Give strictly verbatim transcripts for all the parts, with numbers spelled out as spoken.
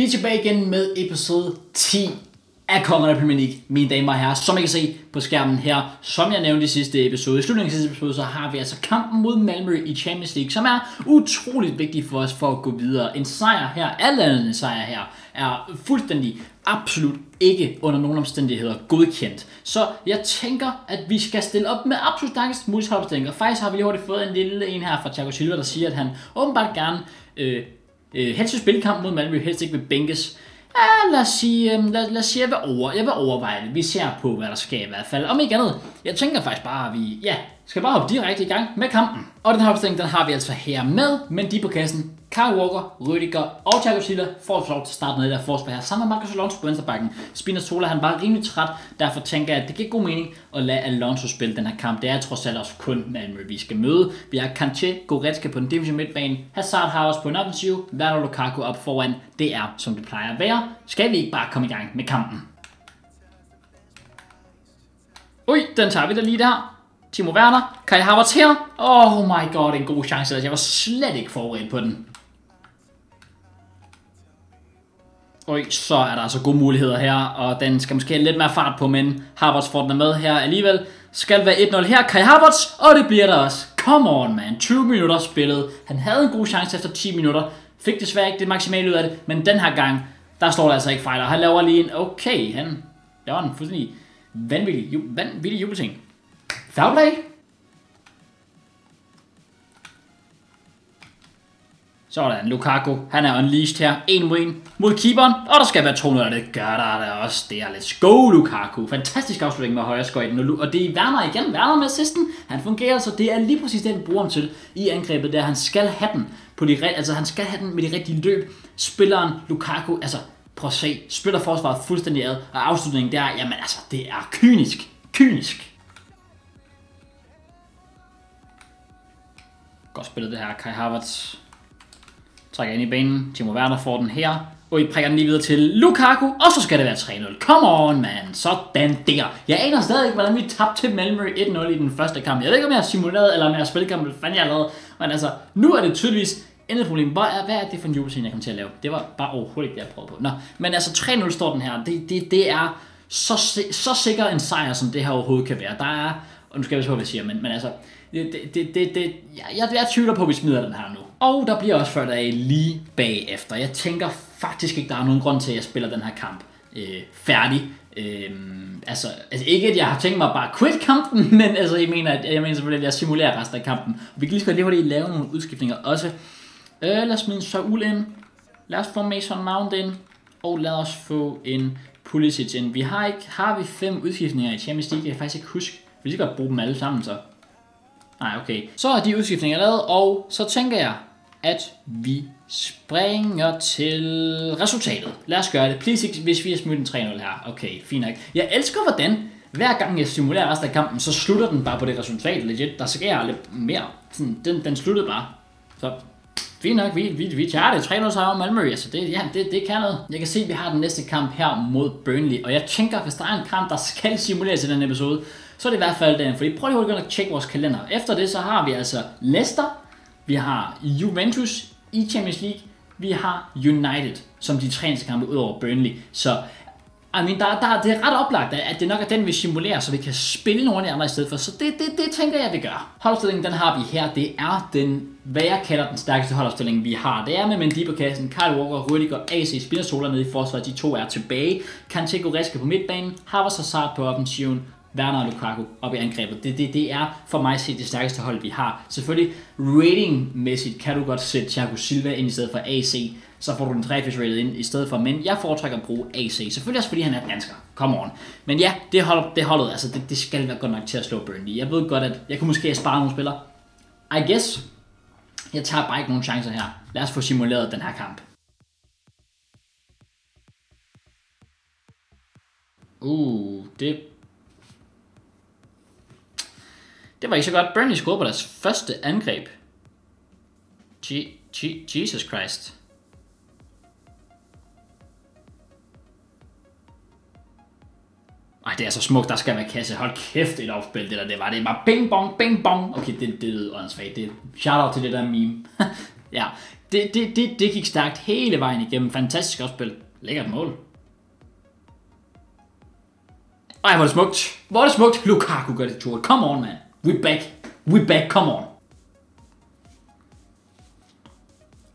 Vi er tilbage igen med episode ti af Kongernes af Premier League, mine damer og herrer. Som I kan se på skærmen her, som jeg nævnte i sidste episode, i slutningen af sidste episode, så har vi altså kampen mod Malmö i Champions League, som er utroligt vigtig for os for at gå videre. En sejr her, alle andre sejre her, er fuldstændig absolut ikke under nogen omstændigheder godkendt. Så jeg tænker, at vi skal stille op med absolut stærkest mulighedsopstillinger. Faktisk har vi hurtigt fået en lille en her fra Thiago Silva, der siger, at han åbenbart gerne øh, Øh, helst vil spille kamp mod Malmö, helst ikke vil bænkes. Ja, lad os sige, øh, lad, lad os sige jeg, vil over, jeg vil overveje det. Vi ser på, hvad der sker i hvert fald. Om ikke andet, jeg tænker faktisk bare, at vi ja, skal bare hoppe direkte i gang med kampen. Og den her opstilling, den har vi altså her med Mendy på kassen, Kai Walker, Rüdiger og Thiago Silva får lov til at starte nede der forsvar her, sammen med Marcos Alonso på venstrebacken. Spinazzola, han var rimelig træt, derfor tænker jeg, at det giver god mening at lade Alonso spille den her kamp. Det er trods alt også kun Malmö, vi skal møde. Vi har Kanté, Goretzka på den defensive midtbane, Hazard har også på en offensiv, Werner Lukaku op foran. Det er, som det plejer at være. Skal vi ikke bare komme i gang med kampen? Ui, den tager vi da lige der. Timo Werner, Kai Havertz her. Oh my god, en god chance. Jeg var slet ikke forberedt på den. Øj, så er der altså gode muligheder her, og den skal måske have lidt mere fart på, men Havertz får den med her alligevel. Skal være et nul her, Kai Havertz, og det bliver der også. Come on, man. tyve minutter spillet. Han havde en god chance efter ti minutter. Fik desværre ikke det maksimale ud af det, men den her gang, der står der altså ikke fejl. Han laver lige en, okay, han laver en fuldstændig vanvittig, ju vanvittig jubelting. Fair play. Sådan, Lukaku, han er unleashed her, en mod en mod keeperen, og der skal være to nul, og det gør der da også, det er let's go Lukaku, fantastisk afslutning med højre skøjten, og det er Werner igen, Werner med assisten, han fungerer, så det er lige præcis det, han bruger ham til i angrebet, der han skal have den, på de, altså han skal have den med de rigtige løb, spilleren Lukaku, altså prøv at se, spiller forsvaret fuldstændig ad, og afslutningen der, jamen altså, det er kynisk, kynisk. Godt spillet det her, Kai Havertz. Trækker ind i banen. Timo Werner får den her. Og I prikker den lige videre til Lukaku. Og så skal det være tre nul. Come on, man. Sådan der. Jeg aner stadig ikke, hvordan vi tabte til Malmö et nul i den første kamp. Jeg ved ikke, om jeg har simuleret, eller om jeg har spillet kampen. Hvad fanden jeg har lavet. Men altså, nu er det tydeligvis endelig problem. Hvad er, hvad er det for en jubelscene, jeg kommer til at lave? Det var bare overhovedet ikke det, jeg prøvede på. Nå, men altså tre nul står den her. Det, det, det er så, så sikker en sejr, som det her overhovedet kan være. Der er... Og nu skal jeg vise på, hvad jeg siger, men, men altså... Det, det, det, det, jeg, jeg, jeg tvivler på, at vi smider den her nu. Og der bliver også ført af lige bagefter. Jeg tænker faktisk ikke, der er nogen grund til, at jeg spiller den her kamp øh, færdig. Øh, altså, altså ikke, at jeg har tænkt mig bare quit kampen, men altså, jeg mener, at, jeg mener selvfølgelig, at jeg simulerer resten af kampen. Og vi kan lige så godt lige lave nogle udskiftninger også. Øh, lad os smide en Saúl ind. Lad os få Mason Mount ind. Og lad os få en Pulisic ind. Vi har ikke, har vi fem udskiftninger i Champions League? Jeg kan faktisk ikke huske. Vi skal godt bruge dem alle sammen, så. Nej, okay. Så er de udskiftninger lavet, og så tænker jeg, at vi springer til resultatet. Lad os gøre det. Please, hvis vi har smidt en tre nul her. Okay, fint nok. Jeg elsker, hvordan hver gang jeg simulerer resten af kampen, så slutter den bare på det resultat. Legit, der sker aldrig mere. Sådan, den, den sluttede bare. Så, fint nok. Vi, vi, vi tager det. tre nul sejr over Malmö. Altså, det, ja, det, det kan noget. Jeg kan se, at vi har den næste kamp her mod Burnley, og jeg tænker, hvis der er en kamp, der skal simuleres i den episode, så er det i hvert fald den, fordi prøv lige hurtigt at tjekke vores kalender. Efter det, så har vi altså Leicester, vi har Juventus i Champions League, vi har United som de tre næste kampe ud over Burnley. Så I mean, der, der, det er ret oplagt, at det nok er den, vi simulerer, så vi kan spille nogle af de andre i stedet for. Så det, det, det tænker jeg, vi gør. Holdopstillingen, den har vi her. Det er den, hvad jeg kalder den stærkeste holdopstilling, vi har. Det er med Mendy på kassen, Kyle Walker, Rüdiger, A C, Spinazzola nede i forsvaret. De to er tilbage. Kanté, Goretzka på midtbanen, Havertz, Hazard på offensiven. Werner og Lukaku op i angrebet. Det, det, det er for mig set det stærkeste hold, vi har. Selvfølgelig ratingmæssigt kan du godt sætte Thiago Silva ind i stedet for A C. Så får du den tre-fish rated ind i stedet for. Men jeg foretrækker at bruge A C. Selvfølgelig også fordi han er dansker. Come on. Men ja, det, hold, det holdet. Altså det, det skal være godt nok til at slå Burnley. Jeg ved godt, at jeg kunne måske spare nogle spillere. I guess. Jeg tager bare ikke nogen chancer her. Lad os få simuleret den her kamp. Uh, det... Det var ikke så godt. Burnley scorede på deres første angreb. Je- Je- Jesus Christ. Ej, det er så smukt. Der skal være kasse. Hold kæft, et opspil. Det der, det var det. Bare bing bong, bing bong. Okay, det, det lød åndssvagt. Shout out til det der meme. Ja, det, det, det, det gik stærkt hele vejen igennem. Fantastisk opspil. Lækkert mål. Ej, hvor det smukt. Hvor det smukt. Lukaku gør det tur. Come on, man. We back. We back. Come on.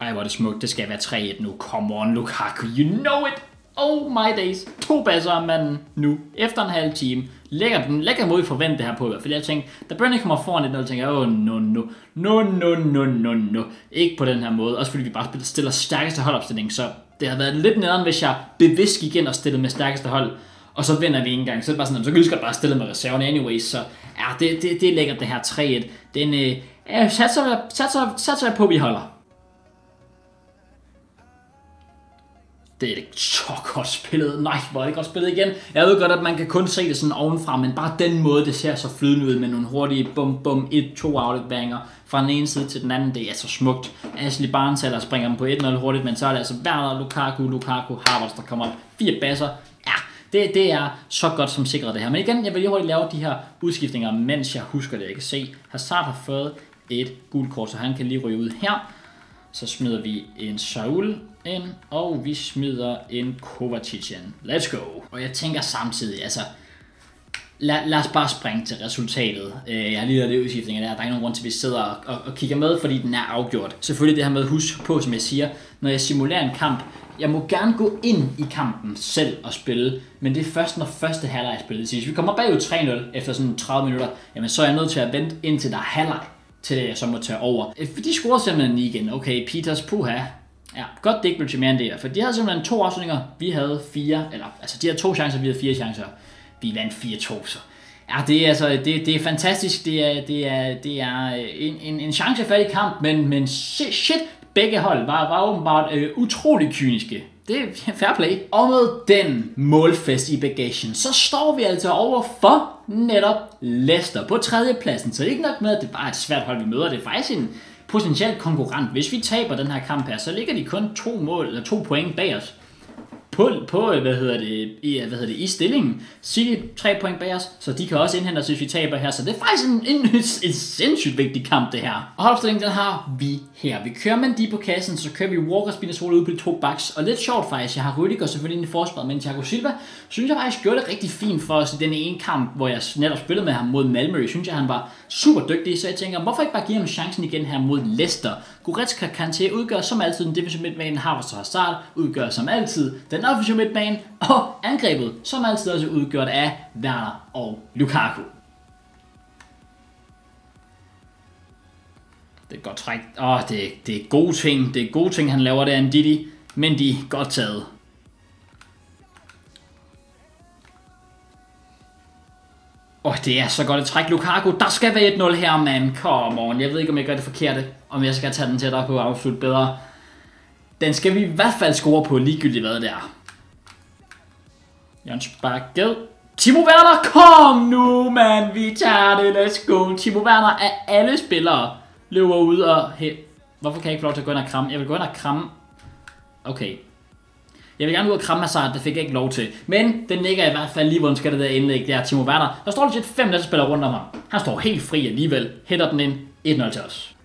Ej, hvor det smukt. Det skal være tre et nu. Come on, Lukaku. You know it. Oh my days. To basser, manden. Nu. Efter en halv time. Lækkert, lækkert måde at forvente det her på. I hvert fald jeg tænkte, da Burnley kommer foran et nul, tænker jeg, åh, no, no, no, no, no, no, no. Ikke på den her måde. Også fordi vi bare stiller stærkeste holdopstilling. Så det har været lidt nederen, hvis jeg bevidst gik ind og stillede med stærkeste hold. Og så vinder vi ikke engang. Så er det bare sådan, så kan vi godt bare stille med reserverne anyways. Så ja, det, det, det er lækkert det her tre et. Den øh, satser, jeg, satser, satser jeg på, vi holder. Det er ikke så godt spillet. Nej, hvor er det godt spillet igen. Jeg ved godt, at man kan kun se det sådan ovenfra, men bare den måde, det ser så flydende ud med nogle hurtige bum bum et to outletbanger fra den ene side til den anden. Det er så smukt. Ashley Barnes eller springer dem på et nul hurtigt, men så er det altså Werner, Lukaku, Lukaku, Havertz, der kommer op. Fire basser. Ja, det, det er så godt som sikret det her. Men igen, jeg vil lige hurtigt lave de her udskiftninger, mens jeg husker det. Jeg kan se, Hazard har fået et gult kort, så han kan lige ryge ud her. Så smider vi en Saúl ind, og vi smider en Kovacic ind. Let's go! Og jeg tænker samtidig, altså, lad, lad os bare springe til resultatet. Øh, jeg har lige lavet det udskiftninger der, der er ikke nogen grund til, at vi sidder og, og, og kigger med, fordi den er afgjort. Selvfølgelig det her med husk på, som jeg siger, når jeg simulerer en kamp, jeg må gerne gå ind i kampen selv og spille, men det er først, når første halvleg spillet siger. Hvis vi kommer bagud tre nul efter sådan tredive minutter, jamen så er jeg nødt til at vente indtil der er halvleg, til det jeg så må tage over. De scorede simpelthen igen. Okay, Peters, puha. Ja, godt det ikke blev til mere end det her, for de havde simpelthen to afslutninger. Vi havde fire, eller altså de havde to chancer, vi havde fire chancer. Vi vandt fire to, så. Ja, det er altså, det, det er fantastisk. Det er, det er, det er en, en, en chancefattig kamp, men, men shit, shit, begge hold var, var åbenbart øh, utrolig kyniske. Det er fair play. Og med den målfest i bagagen, så står vi altså over for netop Leicester på tredjepladsen. Så det er ikke nok med, at det bare er et svært hold, vi møder. Det er faktisk en potentiel konkurrent. Hvis vi taber den her kamp her, så ligger de kun to mål eller to point bag os. På, på hvad, hedder det, i, hvad hedder det, i stillingen. City tre point bag os, så de kan også indhente os, hvis vi taber her. Så det er faktisk en, en, en, en sindssygt vigtig kamp, det her. Og holdopstillingen, den har vi her. Vi kører Mendy på kassen, så kører vi Walker, Spinazzola ud på de to backs. Og lidt sjovt faktisk, jeg har Rüdiger selvfølgelig ind i forsvaret, men Thiago Silva synes jeg faktisk gjorde det rigtig fint for os i denne ene kamp, hvor jeg netop spillede med ham mod Malmö. Jeg synes, jeg, han var super dygtig, så jeg tænker, hvorfor ikke bare give ham chancen igen her mod Leicester. Goretzka, Kanté udgør som altid den defensive midtbane, Havertz og Hazard udgør som altid den offensive midtbane, og angrebet som altid også udgjort af Werner og Lukaku. Det er godt træk. Åh, oh, det, det er gode ting. Det er gode ting, han laver der, Ndidi. Men de er godt taget. Åh, oh, det er så godt et træk, Lukaku. Der skal være et nul her, man. Come on. Jeg ved ikke, om jeg gør det forkerte. Om jeg skal tage den til dig på absolut bedre. Den skal vi i hvert fald score på, ligegyldigt hvad det er. Jørgens Bakkel. Timo Werner, kom nu, mand. Vi tager det. Let's go. Timo Werner af alle spillere løber ud og... Hey, hvorfor kan jeg ikke få lov til at gå ind og kramme? Jeg vil gå ind og kramme... Okay. Jeg vil gerne ud og kramme Hazard, det fik jeg ikke lov til. Men den ligger i hvert fald lige, hvor den skal det der indlæg der, Timo Werner. Der står lidt fem spillere rundt om ham. Han står helt fri alligevel. Hætter den ind. et nul til os.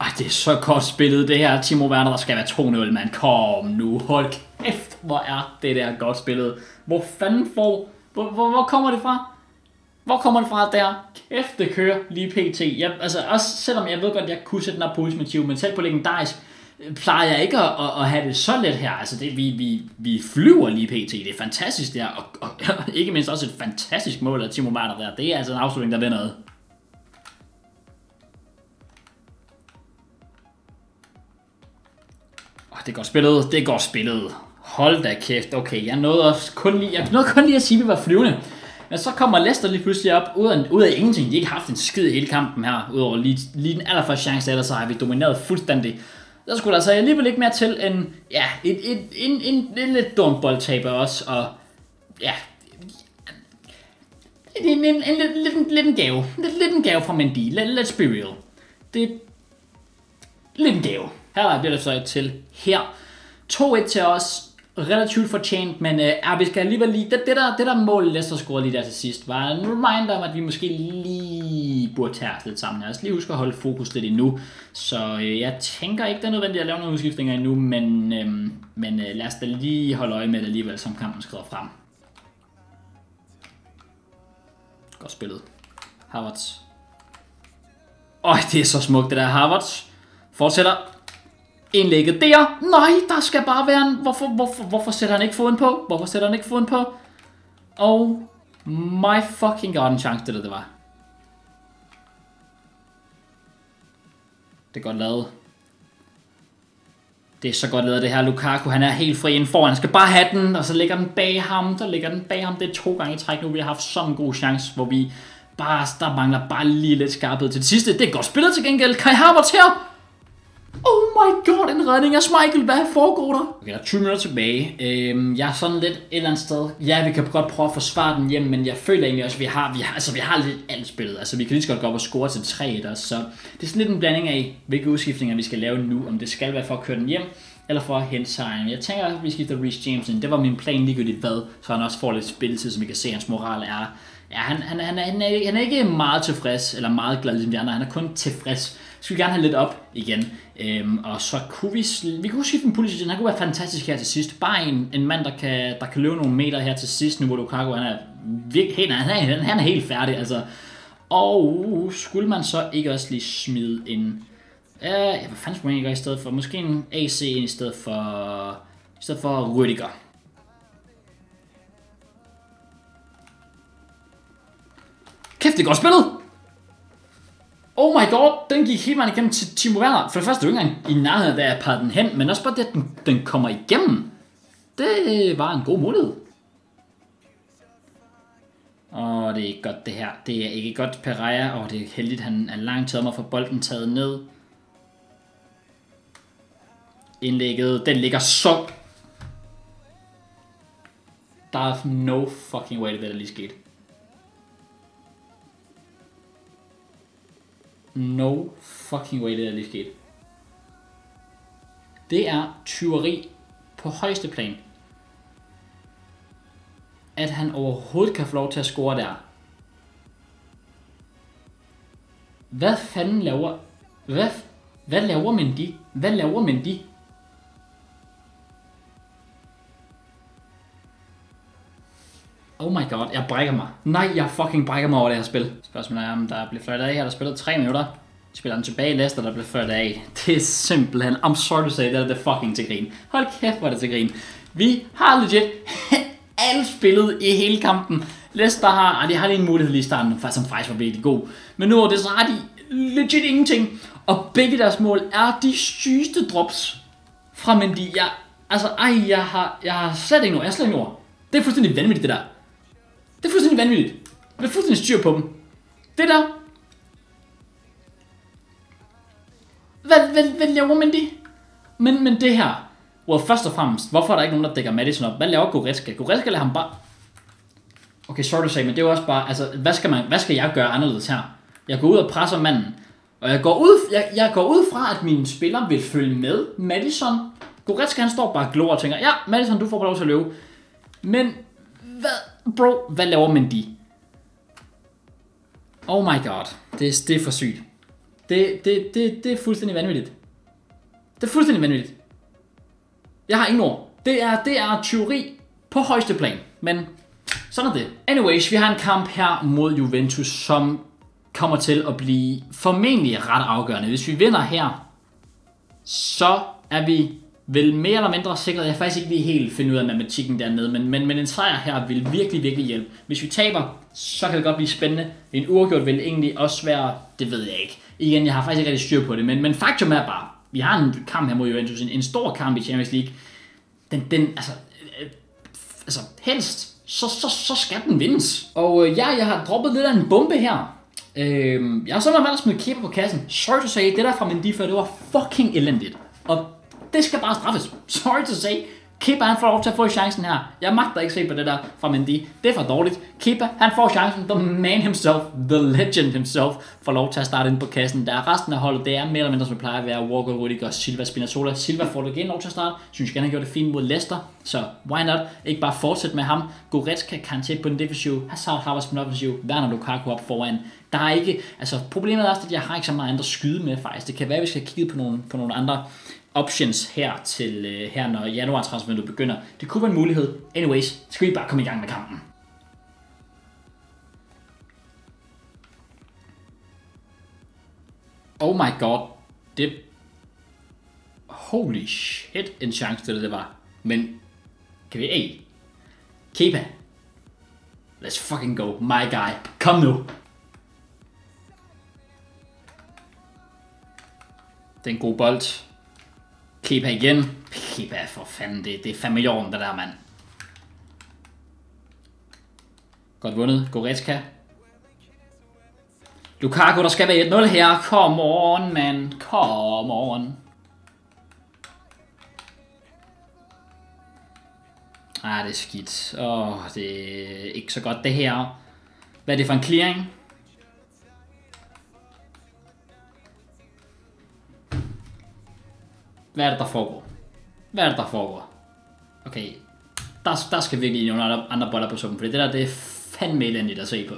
Ej, det er så godt spillet det her. Timo Werner, der skal være to nul, mand. Kom nu, hold kæft, hvor er det der godt spillet. Hvor fanden får... Hvor, hvor, hvor kommer det fra? Hvor kommer det fra der? Kæft, det kører lige pt. Jeg, altså, også selvom jeg ved godt, at jeg kunne sætte den op på ultimativ, men selv på legendarisk plejer jeg ikke at, at, at have det så let her. Altså, det, vi, vi, vi flyver lige pt. Det er fantastisk der, og, og, og ikke mindst også et fantastisk mål af Timo Werner der. Det er altså en afslutning, der vender noget. Det er godt spillet, det er godt spillet. Hold da kæft, okay, jeg nåede, også kun, lige, jeg nåede kun lige at sige, at vi var flyvende. Men så kommer Leicester lige pludselig op, ud af, ud af ingenting. De har ikke haft en skid i hele kampen her, udover lige, lige den allerførste chance, ellers har vi domineret fuldstændig. Der skulle der så alligevel ikke mere til end, ja, en, en, en, en, en lidt dum boldtaber også, og ja, en, en, en, en, lidt, lidt, lidt en gave, lidt, lidt en gave fra Mendy, Let, let's be real. Det er lidt en gave. Her bliver det så til her. to et til os. relativt fortjent, men øh, ja, vi skal alligevel lige... Det, det, der, det der mål, Leicester scorede lige der til sidst, var en reminder om, at vi måske lige burde tage os lidt sammen. Jeg skal lige huske at holde fokus lidt endnu. Så øh, jeg tænker ikke, det er nødvendigt at lave nogle udskiftninger endnu, men, øh, men øh, lad os da lige holde øje med det alligevel, som kampen skrider frem. Godt spillet. Havertz. Øj, det er så smukt, det der Havertz. Fortsætter. Indlægget der. Nej, der skal bare være en... Hvorfor, hvorfor, hvorfor sætter han ikke foden på? Hvorfor sætter han ikke foden på? Oh my fucking god, en chance det der, det var. Det er godt lavet. Det er så godt lavet det her. Lukaku, han er helt fri indenfor. Han skal bare have den, og så ligger den bag ham. Der ligger den bag ham. Det er to gange i træk nu. Vi har haft sådan en god chance, hvor vi bare... Der mangler bare lige lidt skarphed til det sidste. Det er godt spillet til gengæld. Kai Havertz her. Oh my god, en redning af Schmeichel. Hvad foregår der? Okay, der er tyve minutter tilbage. Øhm, jeg er sådan lidt et eller andet sted. Ja, vi kan godt prøve at forsvare den hjem, men jeg føler egentlig også, at vi har, vi har, altså, vi har lidt alt spillet. Altså, vi kan lige så godt gå op og score til tre et. Så det er sådan lidt en blanding af, hvilke udskiftninger vi skal lave nu. Om det skal være for at køre den hjem, eller for at hente sejren. Jeg tænker, at vi skifter Reece James ind. Det var min plan ligegyldigt hvad, så han også får lidt spilletid, som vi kan se, hans moral er. Ja, han, han, han, han, er, han er ikke meget tilfreds, eller meget glad ligesom de andre. Han er kun tilfreds. Skal vi gerne have lidt op igen. Øhm, og så kunne vi... Vi kunne skifte en Pulisic. Han kunne være fantastisk her til sidst. Bare en, en mand, der kan, der kan løbe nogle meter her til sidst. Nu hvor Lukaku, han er virkelig... Han er, han er helt færdig, altså. Og skulle man så ikke også lige smide en... Øh, hvad fanden skulle man ikke gøre i stedet for? Måske en A C i stedet for... I stedet for Rüdiger. Kæft, det er godt spillet! Oh my god, den gik hele vejen igennem til Timo Werner. For det første er det jo ikke engang i nærheden, da jeg parrede den hen, men også bare det, at den, den kommer igennem. Det var en god mulighed. Åh, oh, det er ikke godt det her. Det er ikke godt, Pereira. Åh, oh, det er heldigt, han er langt tømmer for bolden taget ned. Indlægget, den ligger så... Der er no fucking way, det der lige skete. No fucking way, det er lige sket. Det er tyveri på højeste plan. At han overhovedet kan få lov til at score der. Hvad fanden laver... Hvad, hvad laver Mendy? Hvad laver Mendy? Oh my god, jeg brækker mig. Nej, jeg fucking brækker mig over det her spil. Spørgsmålet er, om der blev fløjtet af her. Der spillet tre minutter. Spiller den tilbage i Leicester, der blev fløjtet af. Det er simpelthen, I'm sorry to say, det er det fucking til grin. Hold kæft, hvor er det til grin. Vi har legit alle spillet i hele kampen. Leicester har, de har lige en mulighed lige i starten, som faktisk var virkelig god. Men nu er det så har de legit ingenting. Og begge deres mål er de sygeste drops fra Mendy. Jeg, altså, ej, jeg har, jeg har slet ikke ord. Jeg har slet ikke ord. Det er fuldstændig vanvittigt, det der. Det er fuldstændig vanvittigt. Jeg er fuldstændig styr på dem. Det der. Hvad, hvad, hvad laver Mendy? Men, men det her. Well, først og fremmest, hvorfor er der ikke nogen, der dækker Madison op? Hvad laver Goretzka? Goretzka lader ham bare... Okay, sorry to say, men det er også bare... Altså, hvad skal, man, hvad skal jeg gøre anderledes her? Jeg går ud og presser manden. Og jeg går ud, jeg, jeg går ud fra, at mine spillere vil følge med Madison. Goretzka, han står bare og glor og tænker, ja, Madison, du får bare lov til at løbe. Men... Hvad, bro, hvad laver Mendy? Oh my god, det er, det er for sygt. Det, det, det, det er fuldstændig vanvittigt. Det er fuldstændig vanvittigt. Jeg har ingen ord. Det er, det er teori på højeste plan, men sådan er det. Anyways, vi har en kamp her mod Juventus, som kommer til at blive formentlig ret afgørende. Hvis vi vinder her, så er vi... Vil mere eller mindre sikret, jeg faktisk ikke lige helt finde ud af matematikken dernede, men, men, men en sejr her vil virkelig, virkelig hjælpe. Hvis vi taber, så kan det godt blive spændende. En uafgjort vil egentlig også være, det ved jeg ikke. Igen, jeg har faktisk ikke rigtig styr på det, men, men faktum er bare, vi har en kamp her mod Juventus, en, en stor kamp i Champions League. Den, den altså, øh, altså helst, så, så, så skal den vindes. Og øh, ja, jeg har droppet lidt af en bombe her. Øh, jeg har simpelthen valgt at smide Kepa på kassen. Sorry to say, det der fra Mendy før, det var fucking elendigt. Og det skal bare straffes. Sorry to say. Kepa, han får lov til at få chancen her. Jeg magter ikke se på det der fra Mendy. Det er for dårligt. Kepa, han får chancen. The man himself, the legend himself, får lov til at starte ind på kassen. Der er resten af holdet, det er mere eller mindre, som plejer at være Walker, Rüdiger, Silva, Spinazzola. Silva får det igen lov til at starte. Synes jeg, han gjorde det fint mod Leicester. Så why not? Ikke bare fortsætte med ham. Goretzka, Kanté på den defensive. Hazard, Havertz på den offensive. Werner, Lukaku op foran. Der er ikke, altså problemet er også, at jeg har ikke så meget andet at skyde med faktisk. Det kan være, at vi skal kigge på nogle, på nogle andre options her, til, her når januartransfervinduet begynder. Det kunne være en mulighed. Anyways, skal vi bare komme i gang med kampen. Oh my god. Det... Holy shit, en chance det, det var. Men... Kan vi... Hey. Kepa. Let's fucking go. My guy. Kom nu. Det er en god bold. Kepa igen. Kepa for fanden, det, det er fandme jorden, det der, mand. Godt vundet. Goretzka. Lukaku, der skal være et nul her. Come on, mand. Come on. Ah, det er skidt. Åh, oh, det er ikke så godt, det her. Hvad er det for en clearing? Hvad er det, der foregår? Hvad er det, der foregår? Okay, der, der skal virkelig nogle andre, andre boller på suppen, for det der, det er fandme elendigt at se på.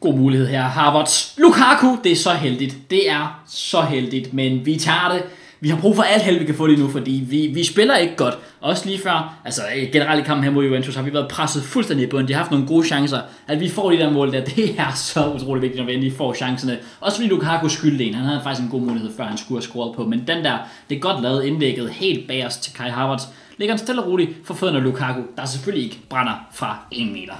God mulighed her, Havertz. Lukaku, det er så heldigt. Det er så heldigt, men vi tager det. Vi har brug for alt held, vi kan få lige nu, fordi vi, vi spiller ikke godt. Også lige før, altså generelt i kampen her mod Juventus, har vi været presset fuldstændig i bunden. De har haft nogle gode chancer. At vi får de der mål der, det er så utrolig vigtigt, når vi endelig får chancerne. Også fordi Lukaku skyldte en. Han havde faktisk en god mulighed, før han skulle have scoret på. Men den der, det er godt lavet indlægget helt bagerst til Kai Havertz. Ligger han stille og roligt for fødderne af Lukaku, der selvfølgelig ikke brænder fra en meter.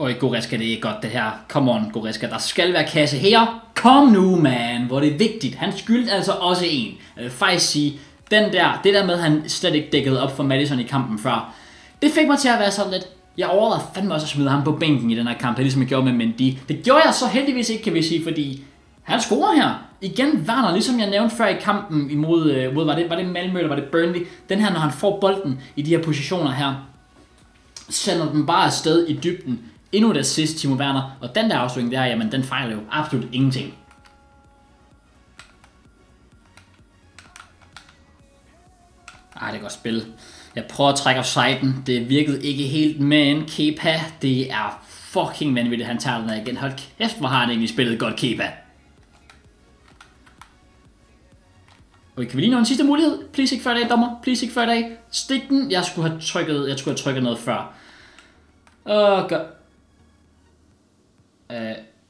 Øj, Goretzka, det er godt det her. Come on, Goretzka, der skal være kasse her. Kom nu, man, hvor det er vigtigt. Han skyldte altså også en. Jeg vil faktisk sige, den der, det der med, at han slet ikke dækkede op for Madison i kampen før, det fik mig til at være sådan lidt. Jeg overvejede fandme også at smide ham på bænken i den her kamp, det er ligesom jeg gjorde med Mendy. Det gjorde jeg så heldigvis ikke, kan vi sige, fordi han scorer her. Igen Werner, ligesom jeg nævnte før i kampen imod, øh, var det, var det Malmö eller var det Burnley, den her, når han får bolden i de her positioner her, sender den bare afsted i dybden. Endnu der sidst Timo Werner, og den der afslutning der, jamen den fejler jo absolut ingenting. Ej, det er godt spil. Jeg prøver at trække offsiden, det virkede ikke helt, men Kepa, det er fucking vanvittigt, han tager den her igen. Hold kæft, hvor har han egentlig spillet godt, Kepa. Okay, kan vi lige nå en sidste mulighed? Please ikke før i dag, dommer. Please ikke før i dag. Stik den, jeg skulle have trykket, jeg skulle have trykket noget før. Åh, gør... Uh,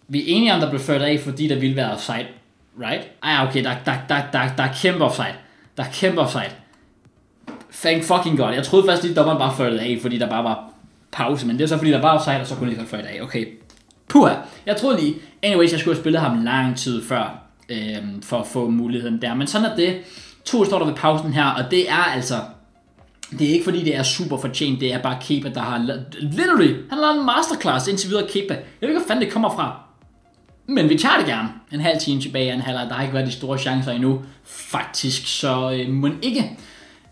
vi er enige om, der blev ført af, fordi der ville være offside, right? Ej, okay, der, der, der, der, der er kæmpe offside. Der er kæmpe offside. Thank fucking god. Jeg troede faktisk lige, dommeren bare førte af, fordi der bare var pause, men det er så fordi, der var offside, og så kunne de ikke ført af. Okay, puha. Jeg troede lige, anyways, jeg skulle have spillet ham lang tid før, øhm, for at få muligheden der. Men sådan er det. To står der ved pausen her, og det er altså... Det er ikke fordi det er super fortjent, det er bare Kepa, der har lavet, literally, han har lavet en masterclass indtil videre Kepa. Jeg ved ikke, hvor fanden det kommer fra, men vi tager det gerne. En halv time tilbage, en halv, der har ikke været de store chancer endnu, faktisk, så øh, må ikke,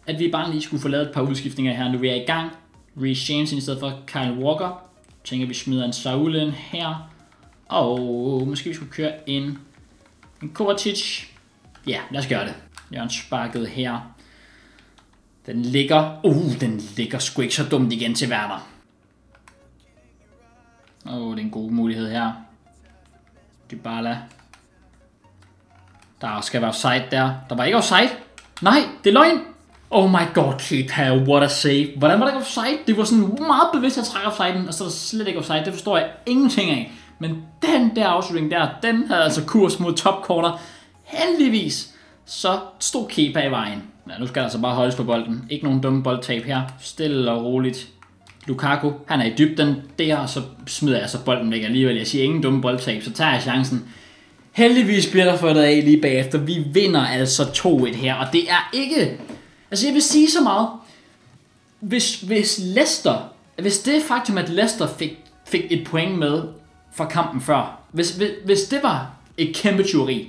at vi bare lige skulle få lavet et par udskiftninger her, nu vi er i gang. Reece James i stedet for Kyle Walker, tænker vi smider en Saúl ind her, og måske vi skulle køre en, en Kovacic. Ja, lad os gøre det. Jørgen sparket her. Den ligger... Uh, den ligger sgu ikke så dumt igen til Werner. Åh, oh, det er en god mulighed her. Dybala. Der skal være offside der. Der var ikke offside. Nej, det er løgn. Oh my god, Kepa, what a save. Hvordan var der ikke offside? Det var sådan meget bevidst, at jeg trækker offsiden, og så er der slet ikke offside. Det forstår jeg ingenting af. Men den der afslutning der, den havde altså kurs mod topcorner. Heldigvis, så stod Kepa i vejen. Ja, nu skal der altså bare holdes på bolden. Ikke nogen dumme boldtab her. Stille og roligt. Lukaku, han er i dybden der, og så smider jeg så bolden væk alligevel. Jeg siger ingen dumme boldtab, så tager jeg chancen. Heldigvis bliver der fået af lige bagefter. Vi vinder altså to et her, og det er ikke... Altså jeg vil sige så meget. Hvis, hvis Leicester... Hvis det faktum, at Leicester fik, fik et point med, fra kampen før. Hvis, hvis, hvis det var et kæmpe tyveri,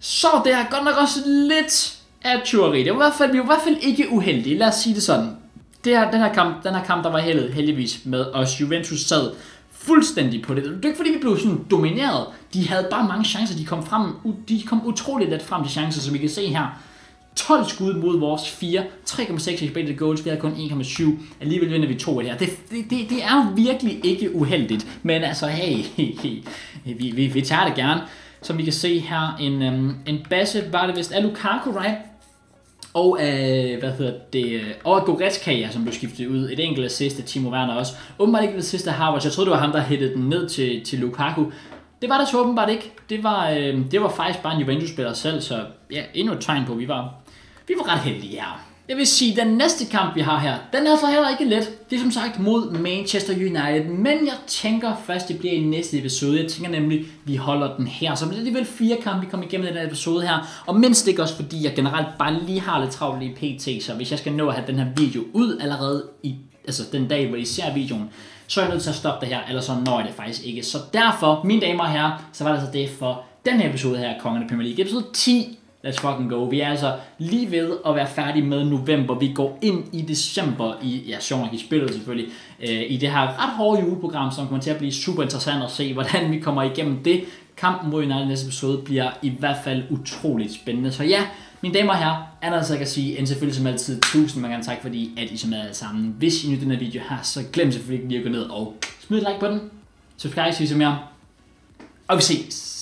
så det er godt nok også lidt af tyveri. Det var i hvert fald, vi var i hvert fald ikke uheldige, lad os sige det sådan. Det her, den, her kamp, den her kamp, der var heldet heldigvis med os. Juventus sad fuldstændig på det. Det er ikke fordi, vi blev sådan domineret. De havde bare mange chancer. De kom, frem, de kom utroligt let frem til chancer, som I kan se her. tolv skud mod vores fire. tre komma seks expected goals. Vi havde kun en komma syv. Alligevel vinder vi to her. Det, det, det, det er virkelig ikke uheldigt. Men altså, hey, hey, hey. Vi, vi, vi tager det gerne. Som vi kan se her, en, øhm, en basse var det vist af Lukaku, right? Og øh, hvad hedder det? Og Goretzka, ja, som blev skiftet ud. Et enkelt assist af Timo Werner også. Åbenbart ikke det sidste af Havertz. Jeg troede, det var ham, der hættede den ned til, til Lukaku. Det var der så åbenbart ikke. Det var, øh, det var faktisk bare en Juventus-spiller selv, så ja, endnu et tegn på, at vi var, vi var ret heldige her. Jeg vil sige, at den næste kamp, vi har her, den er så heller ikke let. Det er som sagt mod Manchester United, men jeg tænker først, det bliver i næste episode. Jeg tænker nemlig, at vi holder den her. Så det er alligevel fire kampe, vi kommer igennem den her episode her. Og mindst ikke også, fordi jeg generelt bare lige har lidt travlt i P T, så hvis jeg skal nå at have den her video ud allerede i, altså den dag, hvor I ser videoen, så er jeg nødt til at stoppe det her, ellers så når jeg det faktisk ikke. Så derfor, mine damer og herrer, så var det så det for den her episode her af Kongernes af Premier League, episode ti. Let's fucking go. Vi er altså lige ved at være færdige med november. Vi går ind i december i, ja, sjovt nok i spillet selvfølgelig, øh, i det her ret hårde juleprogram, som kommer til at blive super interessant at se, hvordan vi kommer igennem det. Kampen mod United næste episode bliver i hvert fald utroligt spændende. Så ja, mine damer og herrer, andet jeg kan sige, end selvfølgelig som altid, tusind mange gange tak, fordi at I så med alle sammen. Hvis I nyder den her video her, så glem selvfølgelig ikke lige at gå ned og smid et like på den. Subscribe, hvis I ser mere. Og vi ses.